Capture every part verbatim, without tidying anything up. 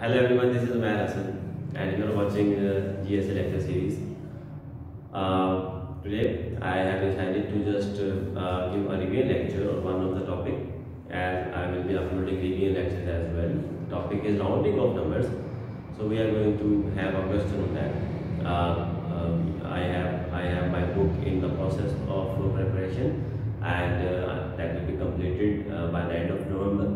Hello everyone, this is Umair Hasan and you are watching uh, G S A lecture series. Uh, today I have decided to just uh, give a review lecture on one of the topic, and I will be uploading review lectures as well. The topic is rounding of numbers, so we are going to have a question on that. Uh, uh, I have I have my book in the process of preparation, and uh, that will be completed uh, by the end of November.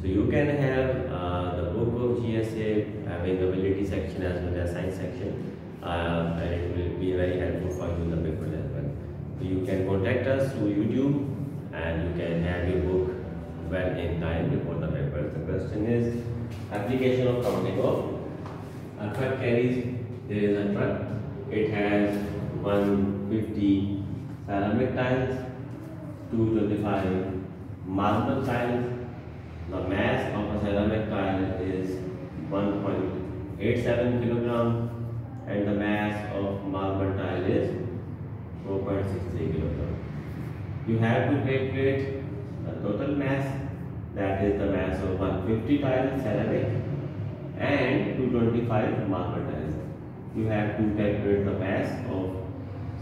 So you can have uh, the book of G S A having ability section as well as science section, uh, and it will be very helpful for you in the paper as well. So you can contact us through YouTube, and you can have your book well in time before the paper. The question is application of counting of. A truck carries, there is a truck, it has one hundred fifty ceramic tiles, two hundred twenty-five marble tiles. The mass of a ceramic tile is one point eight seven kilograms and the mass of marble tile is four point six three kilograms. You have to calculate the total mass, that is the mass of one hundred fifty tiles ceramic and two hundred twenty-five marble tiles. You have to calculate the mass of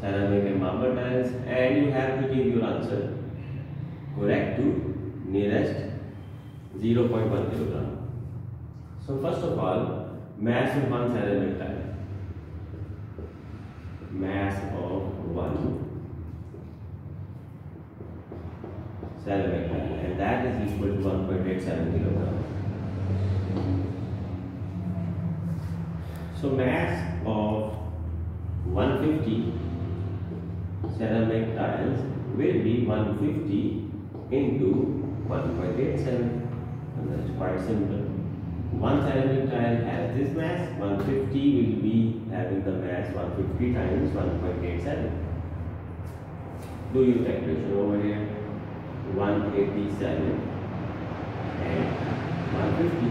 ceramic and marble tiles, and you have to give your answer correct to nearest zero point one kilogram. So first of all, mass of one ceramic tile. Mass of one ceramic tile, and that is equal to one point eight seven kilogram. So mass of one hundred fifty ceramic tiles will be one hundred fifty into one point eight seven. That's quite simple. One ceramic tile has this mass, one hundred fifty will be having the mass one hundred fifty times one point eight seven. Do your calculation over here. one hundred eighty-seven and one hundred fifty.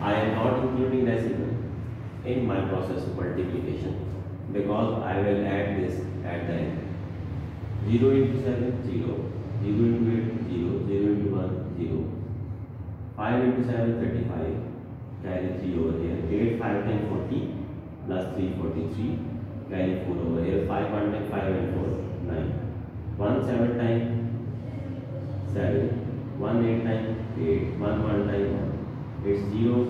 I am not including decimal in my process of multiplication because I will add this at the end. zero into seven, zero. zero into eight, zero. zero into one, zero. five into seven, thirty-five, carry three over here, eight, five times forty, plus three, forty-three, carry four over here, five, one times five and four, nine, one, seven times seven, one, eight times eight, one, one times one, it's zero,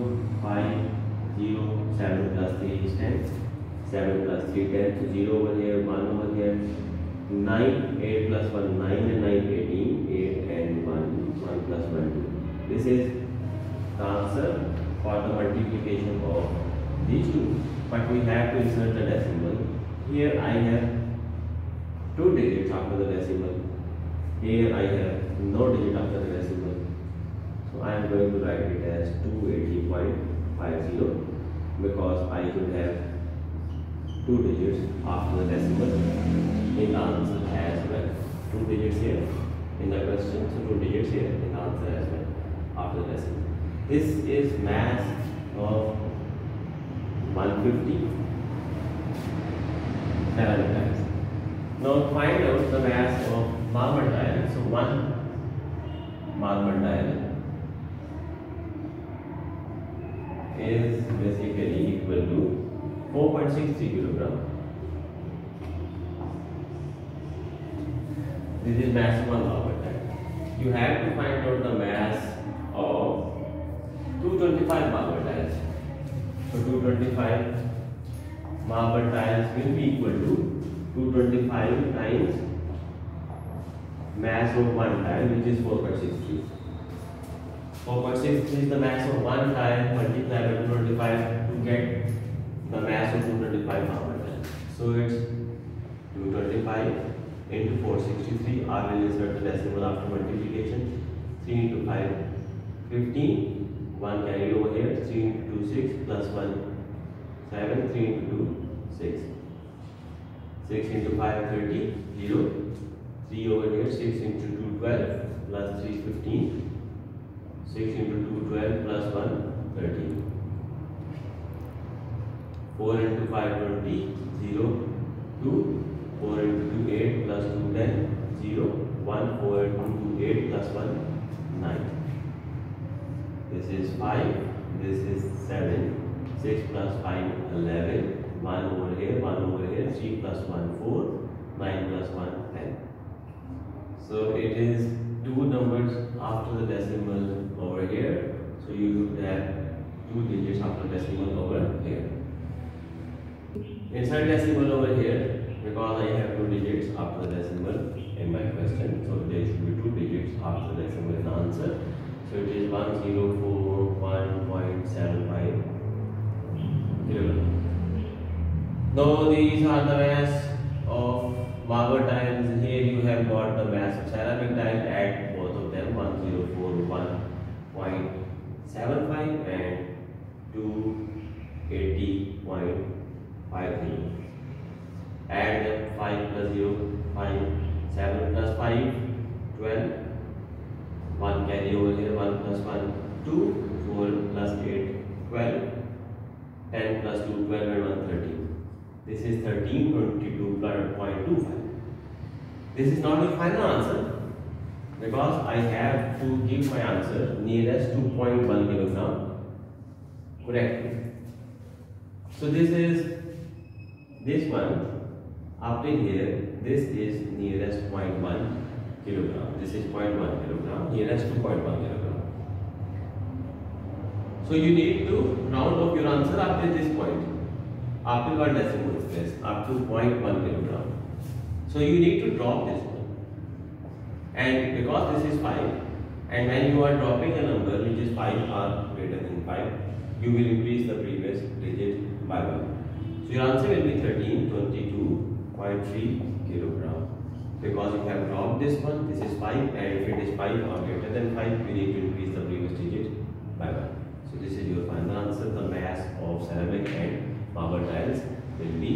five, zero, seven plus three is ten, seven plus three, ten, so zero over here, one over here, nine, eight plus one, nine and nine, eighteen, eight and one, one plus one, two. This is the answer for the multiplication of these two, but we have to insert the decimal. Here I have two digits after the decimal, here I have no digit after the decimal, so I am going to write it as two hundred eighty point five zero because I should have two digits after the decimal in the answer as well. Two digits here in the question, so two digits here in the answer as well. After the decimal, this is mass of one hundred fifty ceramic tiles. Now find out the mass of marble tile. So one marble tile is basically equal to four point six three kilogram. This is mass of one marble tile. You have to find out the mass of two hundred twenty-five marble tiles. So two hundred twenty-five marble tiles will be equal to two hundred twenty-five times mass of one tile, which is four point six three. four point six three is the mass of one tile multiplied by two hundred twenty-five to get the mass of two hundred twenty-five marble tiles. So it's two hundred twenty-five into four hundred sixty-three. I will insert the decimal after multiplication. three into five, fifteen, one carried over here, three into two, six, plus one, seven, three into two, six, six into five, thirty, zero, three over here, six into two, twelve, plus three, fifteen, six into two, twelve, plus one, thirteen, four into five, twenty, zero, two, four into two, eight, plus two, ten, zero, one, four into two, eight, plus one, nine. This is five This is seven. six plus five, eleven. one over here, one over here. three plus one, four. nine plus one, ten. So it is two numbers after the decimal over here. So you have two digits after decimal over here. Insert decimal over here because I have two digits after the decimal in my question. So there should be two digits after the decimal in the answer. So it is one hundred forty-one point seven five. Now these are the mass of Bhabur tiles. Here you have got the mass of ceramic tile. Add both of them, one hundred forty-one point seven five and two hundred eighty point five zero. Add them, five plus zero, five, seven plus five, twelve. one carry over here, one plus one, two, four plus eight, twelve, ten plus two, twelve and one, thirteen. This is thirteen twenty-two point two five. This is not the final answer because I have to give my answer nearest two point one kilogram correctly. So this is this one up in here. This is nearest zero point one kilogram. This is zero point one kilogram. Nearest two point one kilogram. So you need to round off your answer after this point. After one decimal place, up to zero point one kilogram. So you need to drop this one. And because this is five, and when you are dropping a number which is five or greater than five, you will increase the previous digit by one. So your answer will be thirteen twenty-two point three kilogram. Because you have dropped this one, this is five, and if it is five or greater than five, you need to increase the previous digit by one. So this is your final answer. The mass of ceramic and marble tiles will be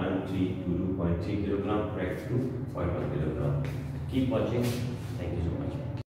one hundred thirty-two point three kilogram, correct to zero point one kilogram. Keep watching. Thank you so much.